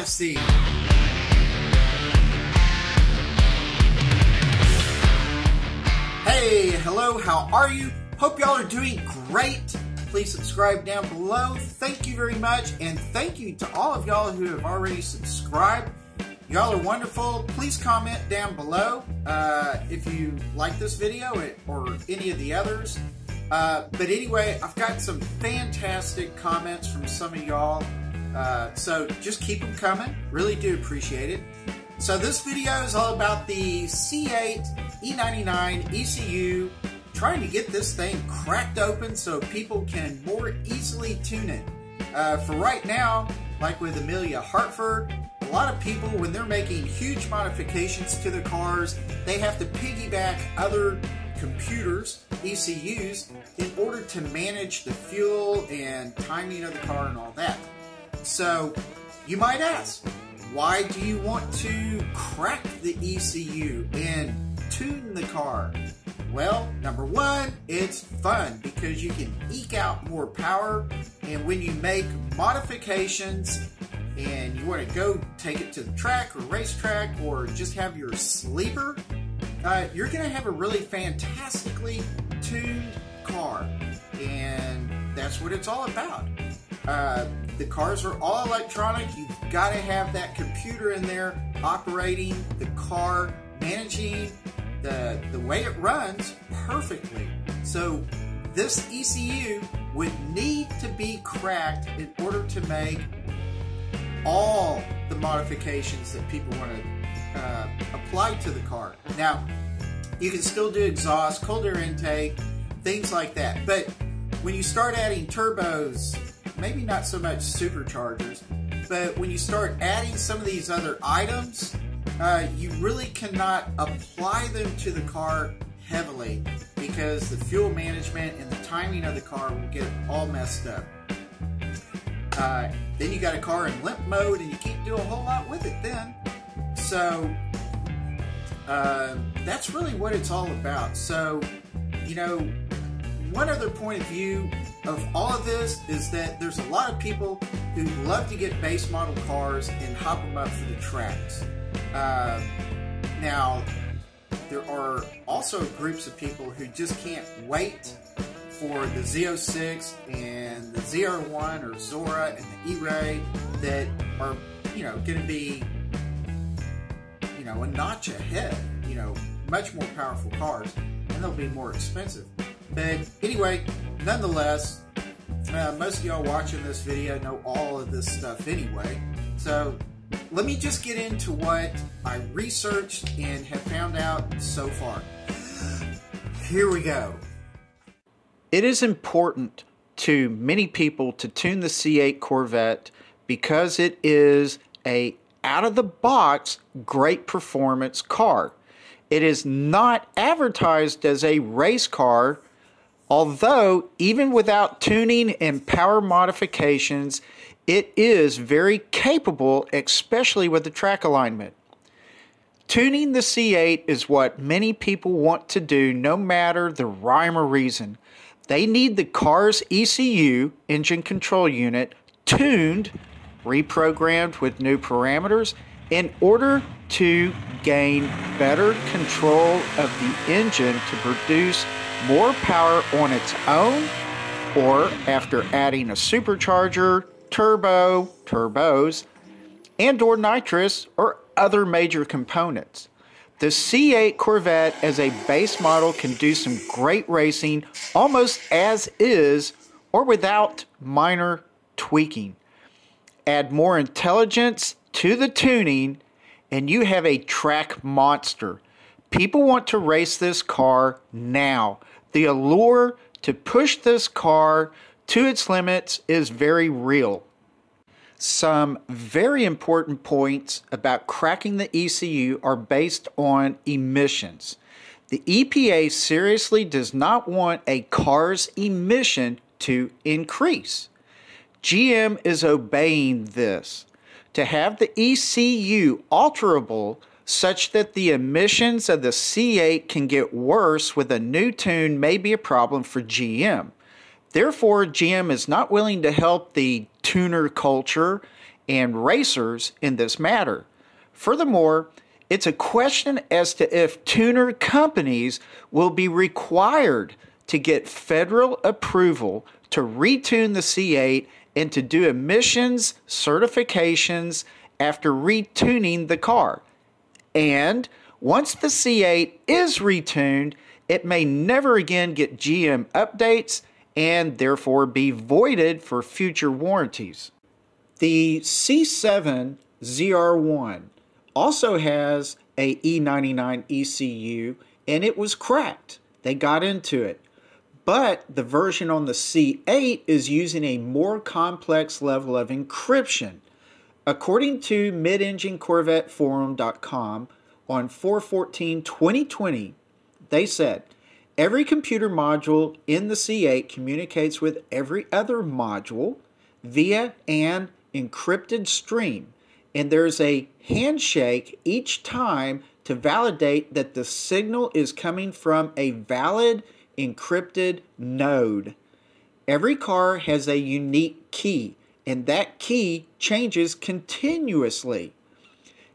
Odyssey. Hey, hello, how are you? Hope y'all are doing great. Please subscribe down below. Thank you very much, and thank you to all of y'all who have already subscribed. Y'all are wonderful. Please comment down below if you like this video or any of the others. But anyway, I've got some fantastic comments from some of y'all. So just keep them coming. Really do appreciate it. So this video is all about the C8 E99 ECU, trying to get this thing cracked open so people can more easily tune it. For right now, like with Amelia Hartford, a lot of people, when they're making huge modifications to their cars, they have to piggyback other computers, ECUs, in order to manage the fuel and timing of the car and all that. So you might ask, why do you want to crack the ECU and tune the car? Well, number one, it's fun because you can eke out more power, and when you make modifications and you want to go take it to the track or racetrack or just have your sleeper, you're going to have a really fantastically tuned car, and that's what it's all about. The cars are all electronic. You've got to have that computer in there operating the car, managing the way it runs perfectly. So this ECU would need to be cracked in order to make all the modifications that people want to apply to the car. Now, you can still do exhaust, cold air intake, things like that. But when you start adding turbos, maybe not so much superchargers, but when you start adding some of these other items, you really cannot apply them to the car heavily because the fuel management and the timing of the car will get all messed up. Then you got a car in limp mode and you can't do a whole lot with it then. So that's really what it's all about. So, you know, one other point of view of all of this is that there's a lot of people who love to get base model cars and hop them up for the tracks. Now, there are also groups of people who just can't wait for the Z06 and the ZR1 or Zora and the E-Ray that are, you know, going to be, you know, a notch ahead, you know, much more powerful cars, and they'll be more expensive. But anyway, nonetheless, most of y'all watching this video know all of this stuff anyway. So let me just get into what I researched and have found out so far. Here we go. It is important to many people to tune the C8 Corvette because it is a out-of-the-box great performance car. It is not advertised as a race car, although even without tuning and power modifications, it is very capable, especially with the track alignment. Tuning the C8 is what many people want to do, no matter the rhyme or reason. They need the car's ECU, engine control unit, tuned, reprogrammed with new parameters in order to gain better control of the engine to produce more power on its own, or after adding a supercharger, turbo, turbos, and or nitrous or other major components. The C8 Corvette as a base model can do some great racing almost as is or without minor tweaking. Add more intelligence to the tuning and you have a track monster. People want to race this car now. The allure to push this car to its limits is very real. Some very important points about cracking the ECU are based on emissions. The EPA seriously does not want a car's emission to increase. GM is obeying this. To have the ECU alterable such that the emissions of the C8 can get worse with a new tune may be a problem for GM. Therefore, GM is not willing to help the tuner culture and racers in this matter. Furthermore, it's a question as to if tuner companies will be required to get federal approval to retune the C8 and to do emissions certifications after retuning the car. And once the C8 is retuned, it may never again get GM updates and therefore be voided for future warranties. The C7 ZR1 also has a E99 ECU, and it was cracked. They got into it. But the version on the C8 is using a more complex level of encryption. According to midenginecorvetteforum.com, on 4/14/2020, they said, every computer module in the C8 communicates with every other module via an encrypted stream, and there's a handshake each time to validate that the signal is coming from a valid encrypted node. Every car has a unique key, and that key changes continuously.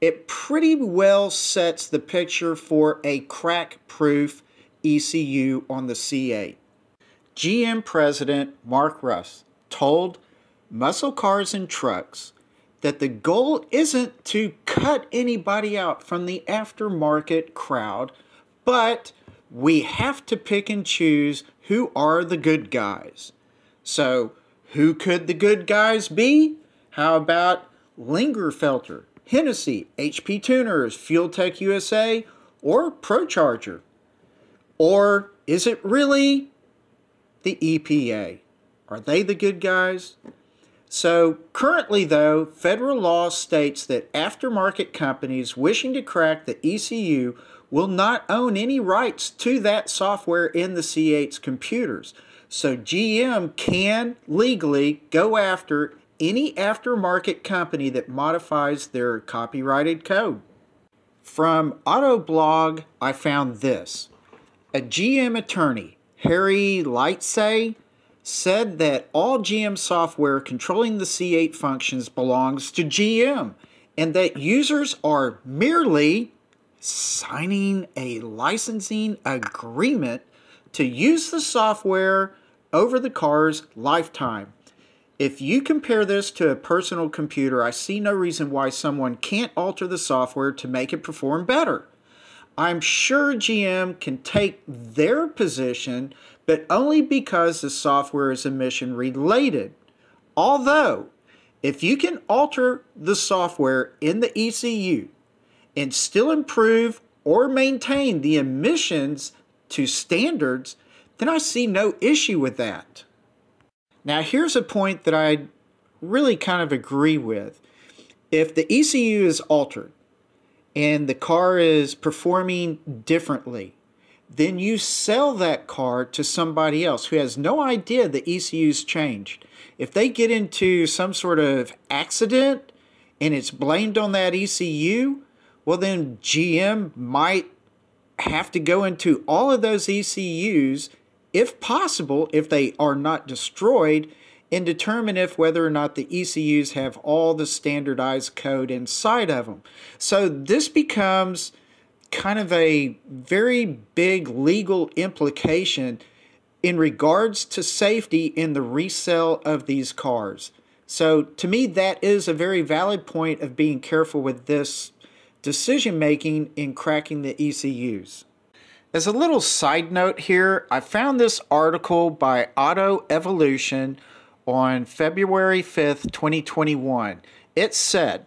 It pretty well sets the picture for a crack-proof ECU on the C8. GM President Mark Russ told Muscle Cars and Trucks that the goal isn't to cut anybody out from the aftermarket crowd, but we have to pick and choose who are the good guys. So, who could the good guys be? How about Lingerfelter, Hennessey, HP Tuners, FuelTech USA, or ProCharger? Or is it really the EPA? Are they the good guys? So currently though, federal law states that aftermarket companies wishing to crack the ECU will not own any rights to that software in the C8's computers. So GM can legally go after any aftermarket company that modifies their copyrighted code. From Autoblog, I found this. A GM attorney, Harry Lightsey, said that all GM software controlling the C8 functions belongs to GM, and that users are merely signing a licensing agreement to use the software over the car's lifetime. If you compare this to a personal computer, I see no reason why someone can't alter the software to make it perform better. I'm sure GM can take their position, but only because the software is emission related. Although, if you can alter the software in the ECU and still improve or maintain the emissions to standards, then I see no issue with that. Now here's a point that I really kind of agree with. If the ECU is altered and the car is performing differently, then you sell that car to somebody else who has no idea the ECU's changed. If they get into some sort of accident and it's blamed on that ECU, well then GM might have to go into all of those ECUs, if possible, if they are not destroyed, and determine if whether or not the ECUs have all the standardized code inside of them. So this becomes kind of a very big legal implication in regards to safety in the resale of these cars. So to me, that is a very valid point of being careful with this decision making in cracking the ECUs. As a little side note here, I found this article by Auto Evolution on February 5th, 2021. It said,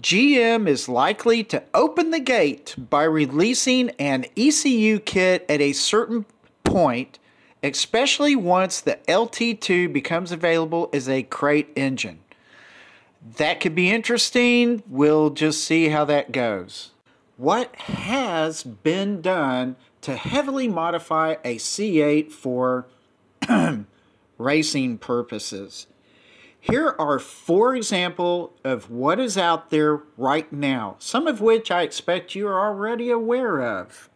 GM is likely to open the gate by releasing an ECU kit at a certain point, especially once the LT2 becomes available as a crate engine. That could be interesting. We'll just see how that goes. What has been done to heavily modify a C8 for racing purposes? Here are 4 examples of what is out there right now, some of which I expect you are already aware of.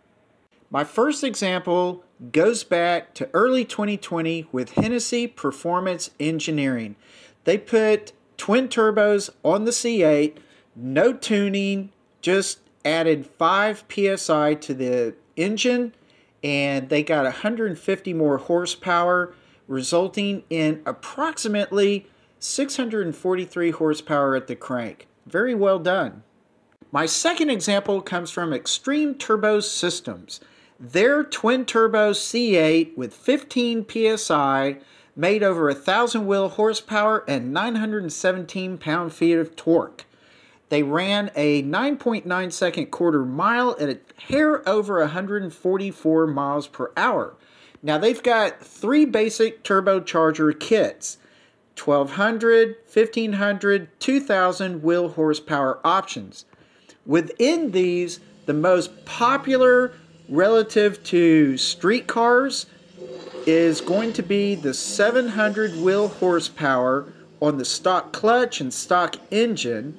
My first example goes back to early 2020 with Hennessey Performance Engineering. They put twin turbos on the C8, no tuning, just added 5 PSI to the engine, and they got 150 more horsepower, resulting in approximately 643 horsepower at the crank. Very well done. My second example comes from Extreme Turbo Systems. Their twin turbo C8 with 15 PSI made over 1,000 wheel horsepower and 917 pound-feet of torque. They ran a 9.9 second quarter mile at a hair over 144 miles per hour. Now they've got 3 basic turbocharger kits, 1200, 1500, 2000 wheel horsepower options. Within these, the most popular relative to street cars is going to be the 700 wheel horsepower on the stock clutch and stock engine.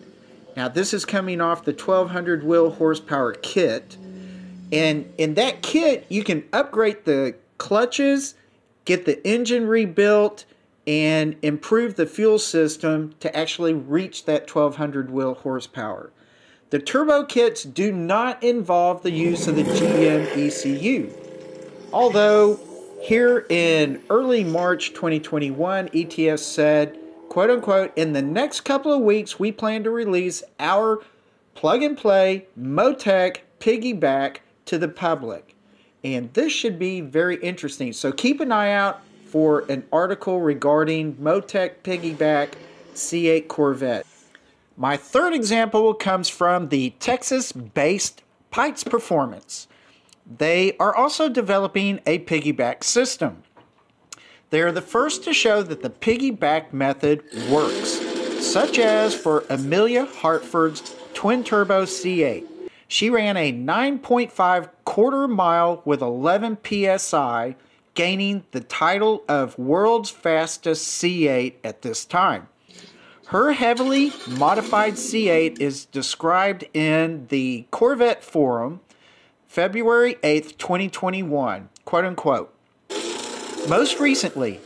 Now this is coming off the 1200 wheel horsepower kit, and in that kit you can upgrade the clutches, get the engine rebuilt, and improve the fuel system to actually reach that 1200 wheel horsepower. The turbo kits do not involve the use of the GM ECU, although here in early March 2021, ETS said, quote unquote, in the next couple of weeks, we plan to release our plug-and-play Motec piggyback to the public. And this should be very interesting. So keep an eye out for an article regarding Motec piggyback C8 Corvette. My third example comes from the Texas-based Pikes Performance. They are also developing a piggyback system. They are the first to show that the piggyback method works, such as for Amelia Hartford's twin turbo C8. She ran a 9.5 quarter mile with 11 PSI, gaining the title of world's fastest C8 at this time. Her heavily modified C8 is described in the Corvette Forum, February 8th, 2021, quote unquote. Most recently,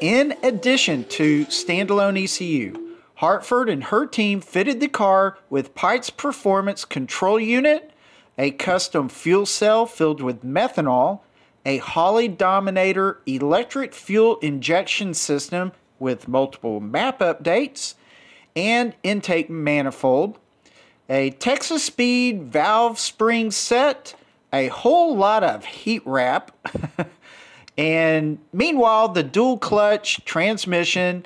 in addition to standalone ECU, Hartford and her team fitted the car with Pitts Performance control unit, a custom fuel cell filled with methanol, a Holley Dominator electric fuel injection system with multiple map updates, and intake manifold, a Texas Speed valve spring set, a whole lot of heat wrap, and meanwhile the dual clutch transmission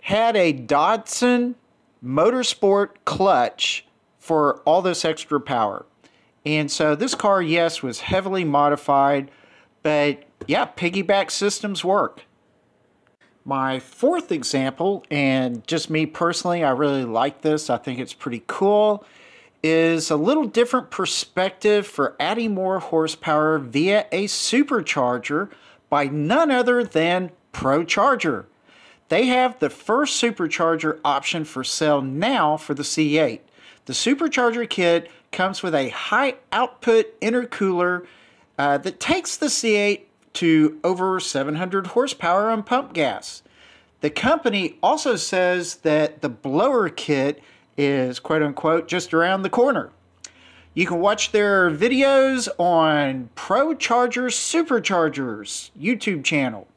had a Dodson Motorsport clutch for all this extra power. And so this car, yes, was heavily modified, but yeah, piggyback systems work. My fourth example, and just me personally, I really like this, I think it's pretty cool, is a little different perspective for adding more horsepower via a supercharger by none other than ProCharger. They have the first supercharger option for sale now for the C8. The supercharger kit comes with a high output intercooler that takes the C8 to over 700 horsepower on pump gas. The company also says that the blower kit is, quote unquote, just around the corner. You can watch their videos on ProCharger Supercharger's YouTube channel.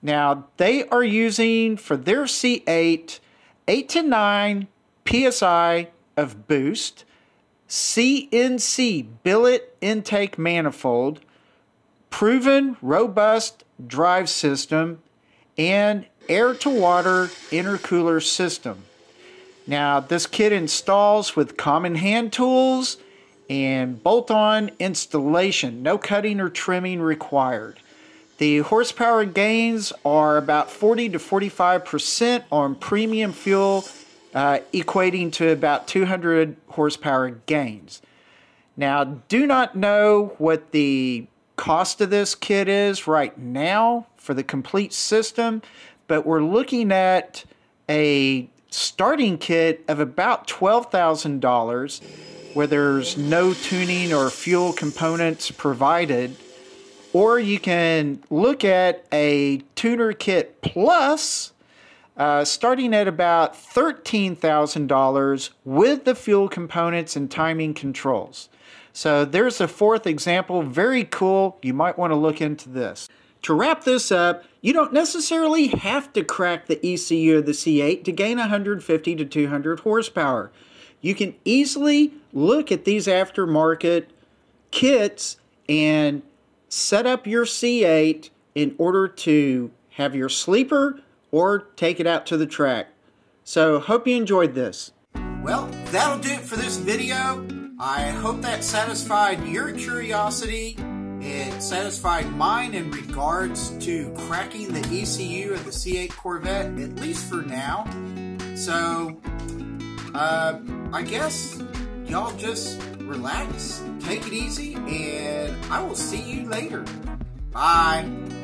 Now, they are using, for their C8, 8 to 9 PSI of boost, CNC billet intake manifold, proven robust drive system, and air-to-water intercooler system. Now, this kit installs with common hand tools and bolt-on installation, no cutting or trimming required. The horsepower gains are about 40 to 45% on premium fuel, equating to about 200 horsepower gains. Now, do not know what the cost of this kit is right now for the complete system, but we're looking at a starting kit of about $12,000, where there's no tuning or fuel components provided, or you can look at a tuner kit plus starting at about $13,000 with the fuel components and timing controls. So there's a fourth example, very cool. You might want to look into this. To wrap this up, you don't necessarily have to crack the ECU of the C8 to gain 150 to 200 horsepower. You can easily look at these aftermarket kits and set up your C8 in order to have your sleeper or take it out to the track. So hope you enjoyed this. Well, that'll do it for this video. I hope that satisfied your curiosity. It satisfied mine in regards to cracking the ECU of the C8 Corvette, at least for now. So, I guess y'all just relax, take it easy, and I will see you later. Bye.